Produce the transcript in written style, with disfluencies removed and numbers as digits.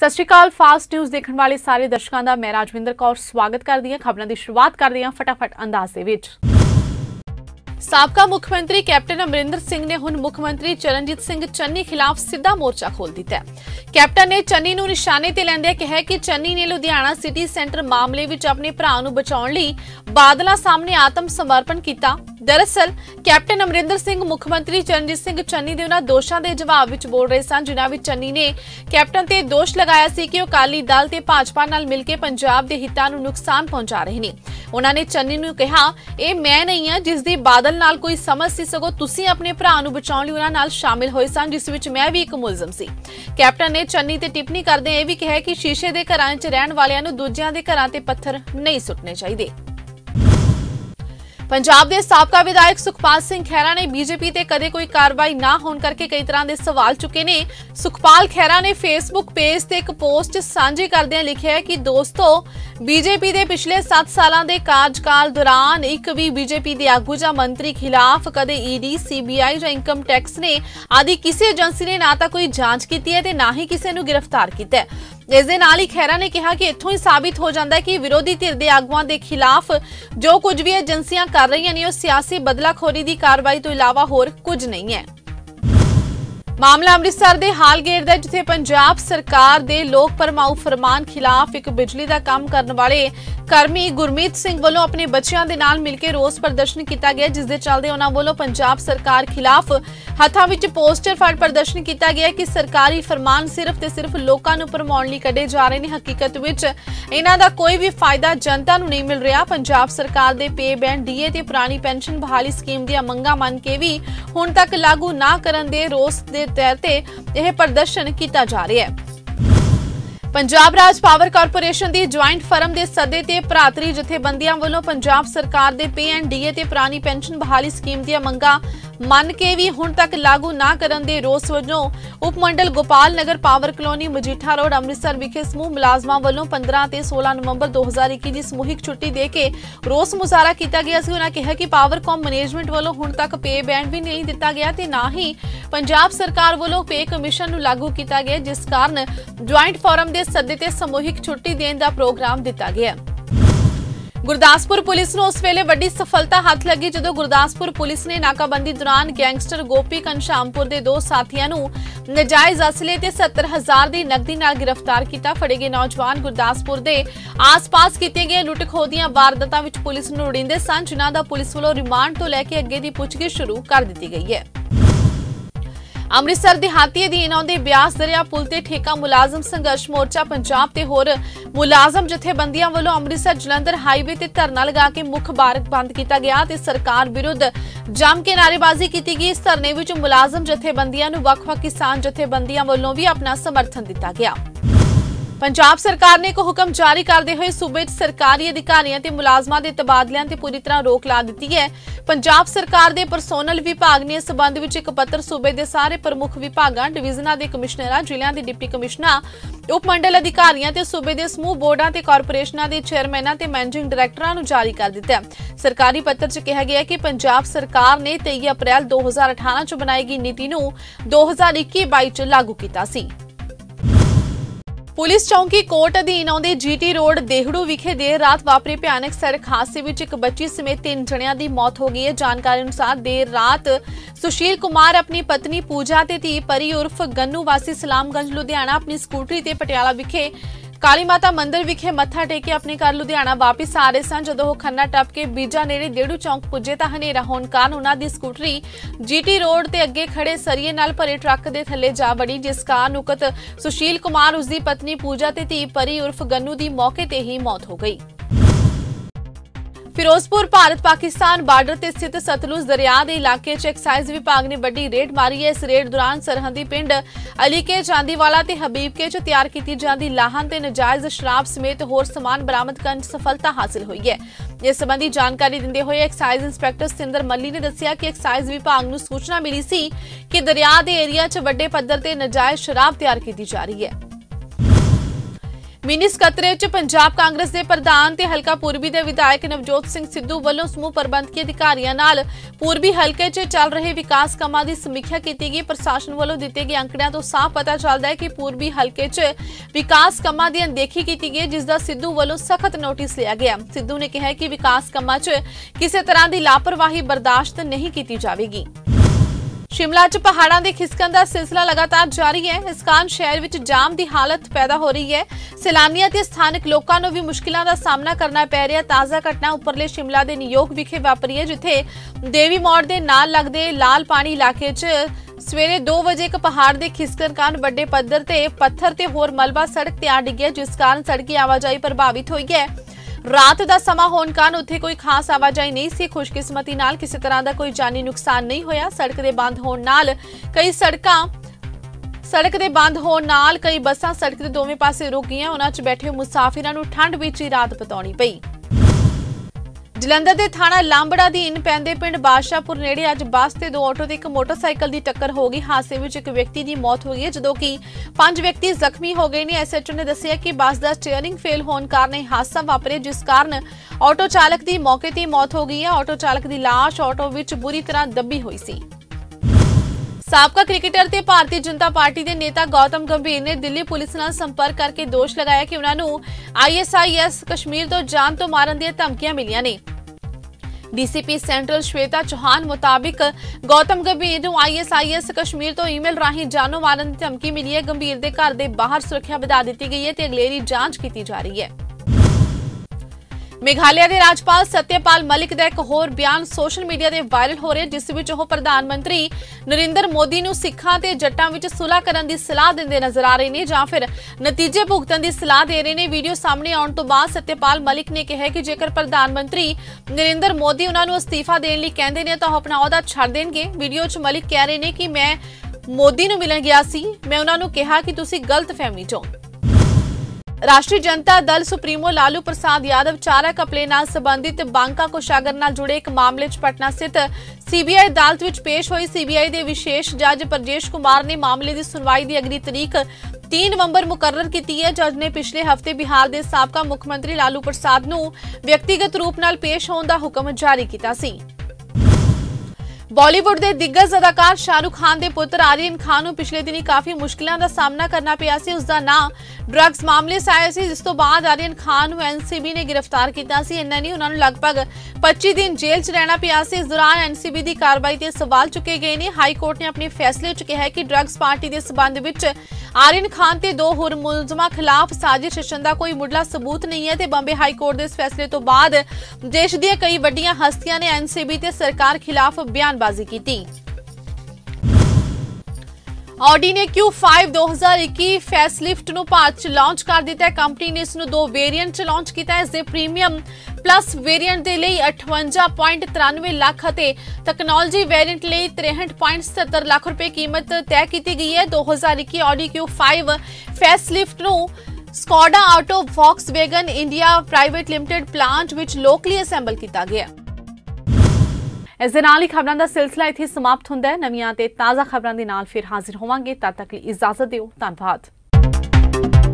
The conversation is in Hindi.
सत श्री अकाल। फास्ट न्यूज़ देखने वाले सारे दर्शकों का मैं राजविंदर कौर स्वागत करती हूं। खबरों की शुरुआत करते हैं फटाफट अंदाज दे विच। साबका मुख्यमंत्री कैप्टन अमरिंदर सिंह ने हुण मुख्यमंत्री चरणजीत सिंह चन्नी खिलाफ सीधा मोर्चा खोल दिता है। कैप्टन ने चन्नी नूं निशाने ते लैंदे कहा कि चन्नी ने लुधियाना सिटी सेंटर मामले विच अपने भरा नूं बचाउण लई बादलां सामने आत्म समर्पण कीता। दरअसल कैप्टन अमरिंदर सिंह मुख्यमंत्री चरणजीत सिंह चन्नी के उन्होंने दोषों के जवाब में बोल रहे सन जिन्होंने चन्नी ने कैप्टन पर दोष लगाया सी कि अकाली दल ते भाजपा नाल मिलकर पंजाब के हितों को नुकसान पहुंचा रहे हैं। उन्होंने चन्नी ने कहा, यह मैं नहीं हाँ जिसकी बादल नाल कोई समझ सी, सगों तुसीं अपने भरा नूं बचाउण लई उन्हां नाल शामिल होए सन जिस विच मैं भी एक मुलजम सी। कैप्टन ने चन्नी ते टिप्पणी करदे यह भी कहा कि शीशे के घरां च रहण वालियां नूं दूजियां दे घरां ते पत्थर नहीं सुट्टणे चाहीदे। पंजाब के साबका विधायक सुखपाल खैरा ने बीजेपी ते कदे कोई कार्रवाई ना होने करके कई तरह के सवाल चुके ने। सुखपाल खैरा ने फेसबुक पेज ते एक पोस्ट सांझी करदे लिखिया है कि दोस्तों, बीजेपी के पिछले 7 साल के कार्यकाल दौरान एक भी बीजेपी के आगू या मंत्री खिलाफ कदे ईडी, सीबीआई या इनकम टैक्स ने आदि किसी एजेंसी ने ना तो कोई जांच की है ते ना ही किसी को गिरफ्तार किया। इस दे नाल ही खैरा ने कहा कि इत्थों ही साबित हो जाता है कि विरोधी धिर के आगुआं के खिलाफ जो कुछ भी एजेंसियां कर रही ने सियासी बदलाखोरी की कार्रवाई तो इलावा होर कुछ नहीं है। मामला अमृतसर के हाल गेट का, जिथे पंजाब सरकार के लोक भरमाऊ फरमान खिलाफ एक बिजली का काम करने वाले कर्मी गुरमीत सिंह वालों अपने बच्चों के नाल मिलकर रोस प्रदर्शन किया गया, जिसके चलते उन्होंने वालों पंजाब सरकार खिलाफ हथां विच पोस्टर फाड़ प्रदर्शन किया गया कि सरकारी फरमान सिर्फ ते सिर्फ लोगों को भरमाउण लई कढे जा रहे हैं। हकीकत विच इन्हां दा कोई भी फायदा जनता नूं नहीं मिल रहा। पंजाब सरकार दे पे बैंड डीए ते पुरानी पेंशन बहाली स्कीम दीआं मंगां मन के भी हुण तक लागू ना करन दे रोस दे तहत यह प्रदर्शन किया जा रहा है। पंजाब राज पावर कारपोरेशन की ज्वाइंट फर्म के सदे ते भरातरी जथेबंदियां वालों पंजाब सरकार के पे एंड डीए ते पुरानी पेंशन बहाली स्कीम दीआं मंगां मन के भी हुण तक लागू ना करन दे रोस वजों उपमंडल Gopal Nagar power colony Majitha road Amritsar विखे समूह मुलाजमां वालों 15 ते 16 नवंबर 2021 की समूहिक छुट्टी दे के रोस मुजाहरा किया गया सी। उन्होंने कहा कि पावरकॉम मैनेजमेंट वालों हुण तक पे बैंड भी नहीं दिता गया ते ना ही पंजाब सरकार वालों पे कमीशन नूं लागू किया गया, जिस कारण ज्वाइंट फोरम के सदे ते समूहिक छुट्टी देने का प्रोग्राम दिता गया। गुरदासपुर पुलिस नूं उस वेले वड्डी सफलता हाथ लगी जदों गुरदासपुर पुलिस ने नाकाबंदी दौरान गैंगस्टर गोपी कंशांपुर के 2 साथियां नूं नजायज असले ते 70,000 की नकदी नाल गिरफ्तार किया। फड़े गए नौजवान गुरदासपुर के आस पास किए गए लुट खो दीआं वारदातां विच पुलिस नूं लुड़ींदे सन, जिन्हां दा पुलिस वालों रिमांड तो लैके अगे की पुछगिछ शुरू कर दी गई है। अमृतसर देहाती अधीन आउंदे ब्यास दरिया पुल ते ठेका मुलाजम संघर्ष मोर्चा पंजाब ते होर मुलाजम जथेबंदियां वालों अमृतसर जलंधर हाईवे ते धरना लगा के मुख मार्ग बंद किया गया ते सरकार विरुद्ध जम के नारेबाजी की गई। इस धरने विच मुलाजम जथेबंदियां नूं वख-वख किसान जथेबंदियां वालों भी अपना समर्थन दिता गया। पंजाब सरकार ने एक हुक्म जारी करते हुए सूबे सरकारी अधिकारियों ते मुलाजमां दे तबादलियां ते पूरी तरह रोक ला दी है। पंजाब सरकार के परसोनल विभाग ने इस संबंध में एक पत्र सूबे के सारे प्रमुख विभागों, डिवीजनों के कमिश्नर, जिलों के डिप्टी कमिश्नर, उपमंडल अधिकारियों ते सूबे के समूह बोर्डों ते कारपोरेशनां के चेयरमैनों ते मैनेजिंग डायरैक्टरां नूं जारी कर दिता है। सरकारी पत्र च कहा गया है कि पंजाब सरकार ने 23 अप्रैल 2018 च बनाई गई नीति नूं 2021-22 च लागू कीता सी। पुलिस चौकी कोट अधीन आउंदे जीटी रोड देहड़ू विखे देर रात वापरे भयानक सड़क हादसे विच एक बच्ची समेत 3 जणियां की मौत हो गई है। जानकारी अनुसार देर रात सुशील कुमार अपनी पत्नी पूजा ते धी परी उर्फ गन्नू वासी सलामगंज लुधियाना अपनी स्कूटरी ते पटियाला विखे काली माता मंदिर विखे मत्था टेके अपने घर लुधियाना वापिस आ रहे सन। जदों खन्ना टप के बीजा नेड़े देहड़ू चौक पुजे तां हनेरा होण कारण उन्हां दी स्कूटरी जीटी रोड ते अगे खड़े सरिये नाल भरे ट्रक दे थल्ले जा वड़ी, जिस कारण उकत सुशील कुमार, उसदी पत्नी पूजा ते धी परी उर्फ गन्नू दी मौके ते ही मौत हो गई। फिरोजपुर भारत पाकिस्तान बार्डर ते स्थित सतलुज दरिया के इलाके च एक्साइज विभाग ने बड़ी रेड मारी है। इस रेड दौरान सरहदी पिंड अलीके, चांदीवाला ते हबीबके च तैयार की जाती लाहन ते नजायज शराब समेत होर समान बरामद करने सफलता हासिल हुई है। इस संबंधी जानकारी दिंदे होए एक्साइज इंस्पैक्टर सतिंदर मल्ली ने दस्सिया कि एक्साइज विभाग नूं सूचना मिली सी कि दरिया के एरिया च वड्डे पद्धर ते नजायज शराब तैयार की जा रही है। ਮਿੰਨੀ ਸਕੱਤਰੇ 'ਚ ਪੰਜਾਬ ਕਾਂਗਰਸ ਦੇ ਪ੍ਰਧਾਨ ਤੇ ਹਲਕਾ ਪੂਰਬੀ ਦੇ ਵਿਧਾਇਕ ਨਵਜੋਤ ਸਿੰਘ ਸਿੱਧੂ ਵੱਲੋਂ ਸਮੂਹ ਪ੍ਰਬੰਧਕੀ ਅਧਿਕਾਰੀਆਂ ਨਾਲ ਪੂਰਬੀ ਹਲਕੇ 'ਚ ਚੱਲ ਰਹੇ ਵਿਕਾਸ ਕੰਮਾਂ ਦੀ ਸਮੀਖਿਆ ਕੀਤੀ ਗਈ। ਪ੍ਰਸ਼ਾਸਨ ਵੱਲੋਂ ਦਿੱਤੇ ਗਏ ਅੰਕੜਿਆਂ ਤੋਂ ਸਾਫ਼ ਪਤਾ ਚੱਲਦਾ ਹੈ ਕਿ ਪੂਰਬੀ ਹਲਕੇ 'ਚ ਵਿਕਾਸ ਕੰਮਾਂ ਦੀ ਅਣਦੇਖੀ ਕੀਤੀ ਗਈ, ਜਿਸ ਦਾ ਸਿੱਧੂ ਵੱਲੋਂ ਸਖਤ ਨੋਟਿਸ ਲਿਆ ਗਿਆ। ਸਿੱਧੂ ਨੇ ਕਿਹਾ ਕਿ ਵਿਕਾਸ ਕੰਮਾਂ 'ਚ ਕਿਸੇ ਤਰ੍ਹਾਂ ਦੀ ਲਾਪਰਵਾਹੀ ਬਰਦਾਸ਼ਤ नहीं की जाएगी। शिमला च पहाड़ां दे खिसकण दा सिलसिला लगातार जारी है। इस कारण शहर विच जाम दी हालत पैदा हो रही है। सैलानियां ते स्थानक लोकां नूं भी मुश्किलां दा सामना करना पै रिहा। ताज़ा घटना उपरले शिमला दे नियोग विखे वापरी है, जिथे देवी मोड़ दे नाल लगदे लाल पानी इलाके च सवेरे 2 बजे एक पहाड़ दे खिसकण कारण बड़े पद्धर ते पत्थर ते होर मलबा सड़क ते आ डिग्गिया, जिस कारण सड़की आवाजाही प्रभावित होई है। रात का समा होने कारण उत्थे कोई खास आवाजाही नहीं सी। खुशकिस्मती नाल किसी तरह का कोई जानी नुकसान नहीं होया। सड़क दे बंद होने नाल कई सड़कां सड़क दे बंद होने नाल कई बसां सड़क दे दोवें पासे रुक गईयां। उन्हां च बैठे मुसाफिरां नूं ठंड विच ही रात बिताउणी पई। ਜਲੰਧਰ ਦੇ ਥਾਣਾ ਲਾਂਬੜਾ ਅਧੀਨ ਪੈਂਦੇ ਪਿੰਡ ਬਾਦਸ਼ਾਹਪੁਰ ਨੇੜੇ ਅੱਜ ਬੱਸ ਤੇ 2 ਆਟੋ ਤੇ ਇੱਕ ਮੋਟਰਸਾਈਕਲ ਦੀ ਟੱਕਰ ਹੋ ਗਈ। ਹਾਦਸੇ ਵਿੱਚ ਇੱਕ ਵਿਅਕਤੀ ਦੀ ਮੌਤ ਹੋ ਗਈ ਹੈ, ਜਦੋਂ ਕਿ 5 ਵਿਅਕਤੀ ਜ਼ਖਮੀ ਹੋ ਗਏ ਨੇ। ਐਸਐਚਓ ਨੇ ਦੱਸਿਆ ਕਿ ਬੱਸ ਦਾ ਸਟੀਅਰਿੰਗ ਫੇਲ ਹੋਣ ਕਾਰਨ ਇਹ ਹਾਦਸਾ ਵਾਪਰਿਆ, ਜਿਸ ਕਾਰਨ ਆਟੋ ਚਾਲਕ ਦੀ ਮੌਕੇ ਤੇ ਮੌਤ ਹੋ ਗਈ ਹੈ। ਆਟੋ ਚਾਲਕ ਦੀ ਲਾਸ਼ ਆਟੋ ਵਿੱਚ ਬੁਰੀ ਤਰ੍ਹਾਂ ਦੱਬੀ ਹੋਈ ਸੀ। साबका क्रिकेटर ते भारतीय जनता पार्टी के नेता गौतम गंभीर ने दिल्ली पुलिस नाल संपर्क करके दोष लगाया कि उन्होंने ISIS कश्मीर तो जान तो मारन दी धमकियां मिलियां ने। डीसीपी सेंट्रल श्वेता चौहान मुताबिक गौतम गंभीर नूं ISIS कश्मीर तो ईमेल राही जानो मारन दी धमकी मिली है। गंभीर के घर के बाहर सुरक्षा वधा दी गई है ते अगलेरी जांच की जा रही है। मेघालय के राज्यपाल सत्यपाल मलिक का एक होर बयान सोशल मीडिया से वायरल हो रहा है, जिस विच वह प्रधानमंत्री नरेंद्र मोदी नूं सिखां ते जट्टां विच सुलह करन दी सलाह दिंदे नजर आ रहे हैं जां फिर नतीजे भुगतन की सलाह दे रहे हैं। वीडियो सामने आने तो बाद सत्यपाल मलिक ने कहा कि जेकर प्रधानमंत्री नरेंद्र मोदी उन्होंने अस्तीफा देने लई कहिंदे ने तां अपना अहुदा छड्ड देणगे। वीडियो च मलिक कह रहे हैं कि मैं मोदी नूं मिलन गया सी, मैं उन्होंने कहा कि तुसीं गलतफहमी चो। राष्ट्रीय जनता दल सुप्रीमो लालू प्रसाद यादव चारा घपले नाल संबंधित बांका कोषागर नाल जुड़े एक मामले च पटना स्थित CBI अदालत विच पेश होई। CBI दे विशेष जज परजेश कुमार ने मामले दी सुनवाई दी अगली तारीख 3 नवंबर मुकर्रर कीती है। जज ने पिछले हफ्ते बिहार दे साबका मुख्यमंत्री लालू प्रसाद नूं व्यक्तिगत रूप नाल पेश होण दा हुक्म जारी कीता सी। बॉलीवुड के दिग्गज अदाकार शाहरुख खान के पुत्र आर्यन खान को पिछले दिनी काफ़ी मुश्किलों का सामना करना पिया सी। उसका नाम ड्रग्स मामले से आया सी, जिस तो बाद आर्यन खान को NCB ने गिरफ्तार किया सी। इन्ना नहीं, उन्होंने लगभग 25 दिन जेल च रहना पिया सी। इस दौरान NCB की कार्रवाई ते सवाल चुके गए ने। हाई कोर्ट ने अपने फैसले च कहा कि ड्रग्स पार्टी के संबंध में आर्यन खान ते 2 होर मुलजमान खिलाफ साजिश रचन का कोई मुढ़ला सबूत नहीं है। तो बॉम्बे हाई कोर्ट के इस फैसले तो बाद देश दी कई वड्डियां हस्तियां ने NCB ते सरकार खिलाफ बयानबाजी की थी। ऑडी ने Q5 2021 फैसलिफ्ट नूं भारत लॉन्च कर दिता है। कंपनी ने इसनूं 2 वेरिएंट च लॉन्च किया है। इसके प्रीमियम प्लस वेरिएंट के लिए 58.93 लाख और तकनोलॉजी वेरिएंट लिए 63.77 लाख रुपए कीमत तय की गई है। 2021 ऑडी Q5 फैसलिफ्ट नूं Skoda auto Volkswagen India private limited plant विच लोकली असैंबल किया गया। इस दे नाल ही खबरां दा सिलसिला इत्थे समाप्त हुंदा है। नवीं ते ताज़ा खबरां दे नाल फिर हाजिर होवांगे। तद तक इजाज़त दिओ, धन्नवाद।